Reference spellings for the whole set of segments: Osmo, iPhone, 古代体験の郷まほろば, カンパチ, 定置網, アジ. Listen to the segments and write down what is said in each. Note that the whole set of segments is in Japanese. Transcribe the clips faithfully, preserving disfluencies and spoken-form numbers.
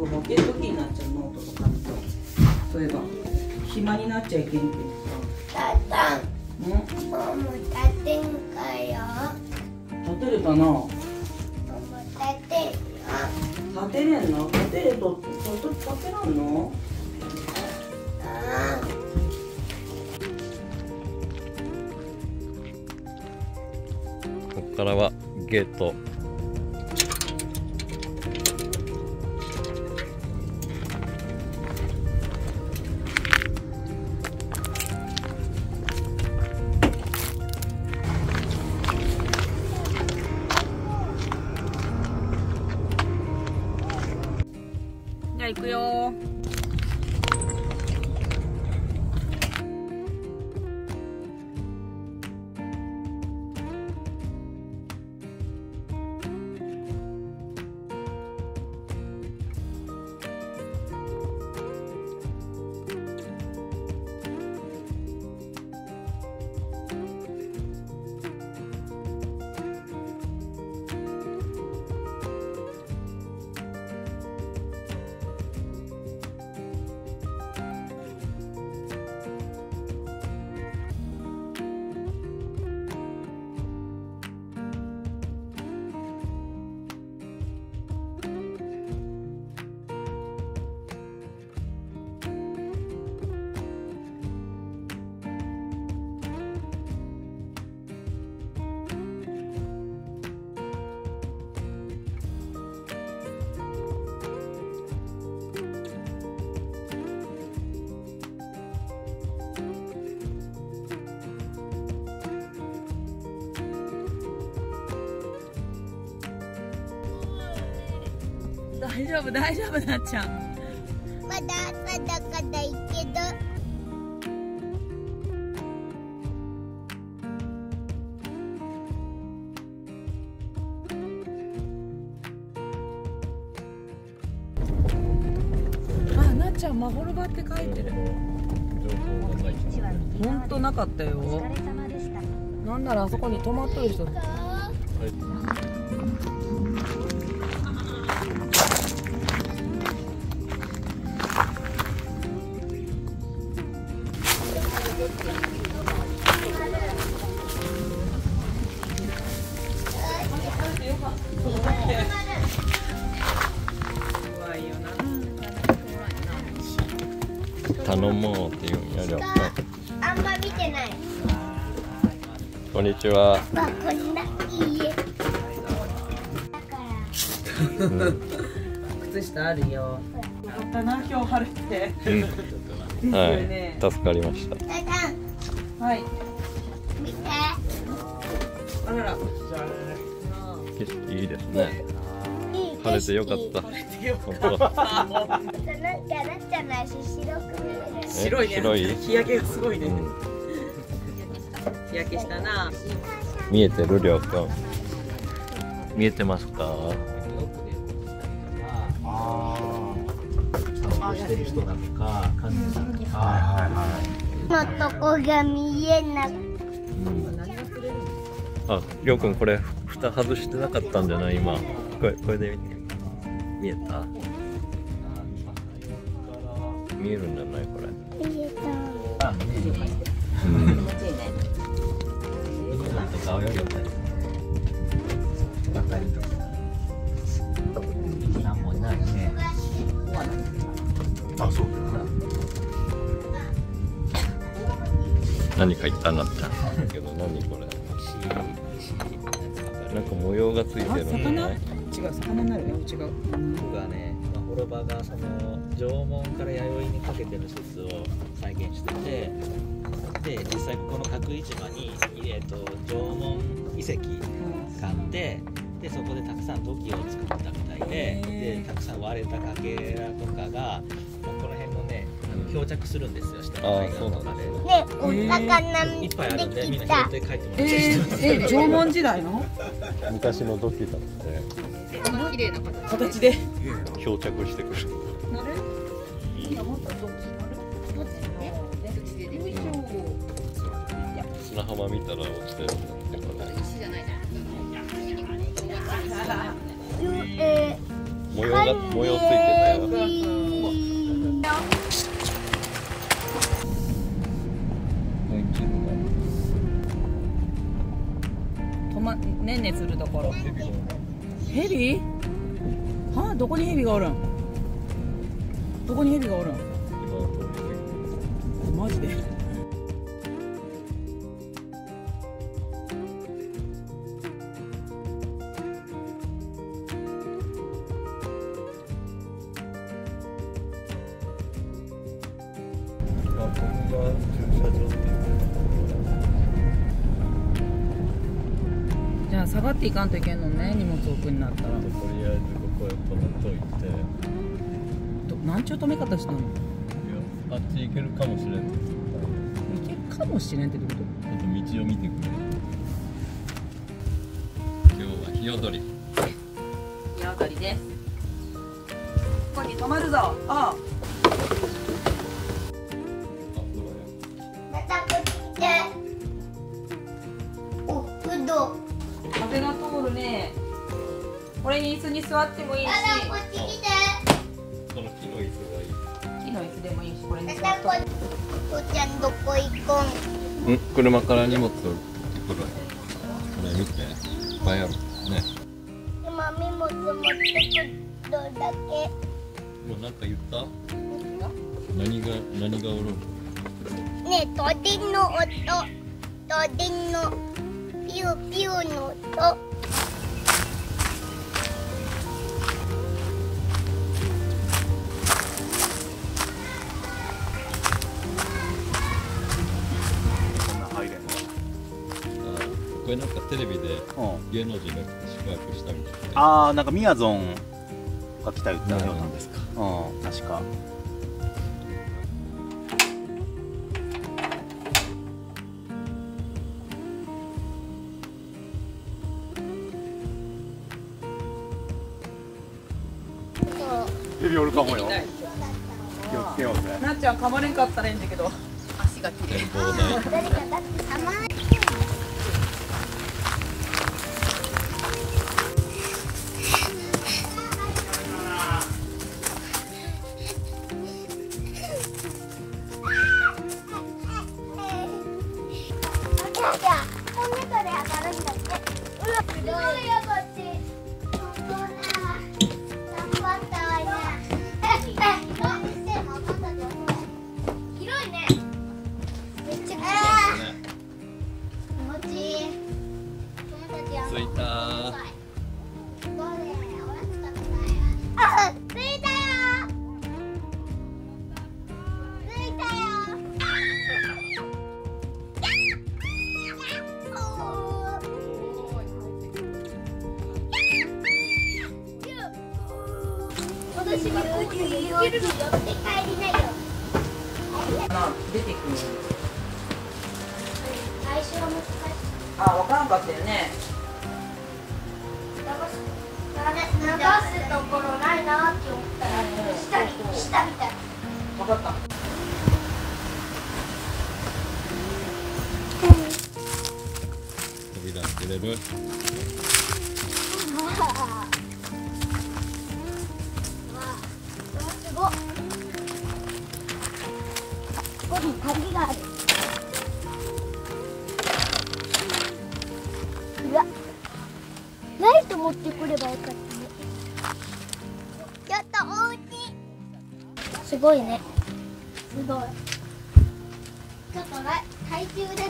くポケットキーになっちゃうノートとかにさ、そういえば暇になっちゃいけんけどさ。たたん、ママ立てんかよ。立てるかな。ママ立てるよ。立てれんの？立てると立てらんの？ああ。ここからはゲート。じゃあ行くよー。大丈夫大丈夫、なっちゃん。まだ朝だからいいけど。あ、なっちゃんマホロバって書いてる。本当なかったよ。なんならあそこに止まっとる人。頼もうっていうやりゃ。あんま見てない。こんにちは。わ、こんないい家。靴下あるよ。よかったな、今日晴れて。はい、助かりました。はい。見て。あらら。景色いいですね。晴れてよかった。晴れてよかった。なんかなっちゃんの足白く見える。白いね。白い。日焼けがすごいね。日焼けしたな。見えてる、りょうくん。見えてますか。ああ。ああ、してる人だとか、感じたとか。はいはいはい。のとこが見えなく。あ、りょうくん、これ蓋外してなかったんじゃない、今。これ、これで見て。見えた。見えるんじゃない、これ。見えた。あ、見える。うん。気持ちいいね。なんとか泳ぎよったり。若いとか。なんもないね。あ、そう。何か言ったなっちゃう。けど、何これ。なんか模様がついてるんじゃない？違う、魚になるね。違う。僕はね、マホロバがその縄文から弥生にかけての説を再現してて、で実際ここの角市場に、えー、と縄文遺跡があって、でそこでたくさん土器を作ったみたいで、でたくさん割れたかけらとかがこの辺もね、漂着するんですよ、下の海岸とかで。ね、お魚いっぱいあるんで、みんな拾って帰ってもらって。ええ、縄文時代の？昔の土器だって。この綺麗な形で漂着してくる。なる？いや、もっと土器なる？どっちで？どっちででもいいよ。砂浜見たら落ちてるんだってこれ。石じゃないじゃん。模様が模様ついてたよ。目するところ。ヘビ？はあ、どこにヘビがおるん？どこにヘビがおるん？マジで。じゃあ下がっていかんといけんのね、荷物置くになったら。とりあえずここへ止めといて。どなんちゅう止め方したの？いや、あっち行けるかもしれん。行けるかもしれんってどういうこと？ちょっと道を見てくれ。今日は日踊り。日踊りです。ここに止まるぞ。ああ。風が通るね。これに椅子に座ってもいいし。こっち来て。この木の椅子がいい。木の椅子でもいいし、これに座って。父ちゃんどこ行こん？ん、車から荷物を取る。これ見て、いっぱいあるね。今荷物持ってくるだけ。もうなんか言った？何が何がおる？ねえ、トデンの音、トデンの。ピューピューの音。これなんかテレビで芸能人が宿泊したみたいな。ああ、なんかみやぞんが来た言ったようなんですか。うん、確か。ヘビおるかもよ。気をつけようぜ。なっちゃん噛まれんかったらいいんだけど、足が切れる。誰かだって噛まれてる。この猫で当たるんだって。うわ、黒いよこっち。私はこっちに寄って帰りなよ。出てくる。最初は難しい。あ、わからんかったよね。流す、流すところないなって思ったら、下に、下みたいな。わかった。扉開けれる？ここに鍵がある。うわ、ライト持ってくればよかったね。ちょっとおうちすごいね。すごい。ちょっと懐中電灯持ってくる。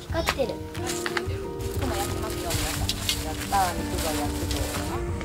光ってる。今やってますよ、皆さん。やったー、肉がやってる。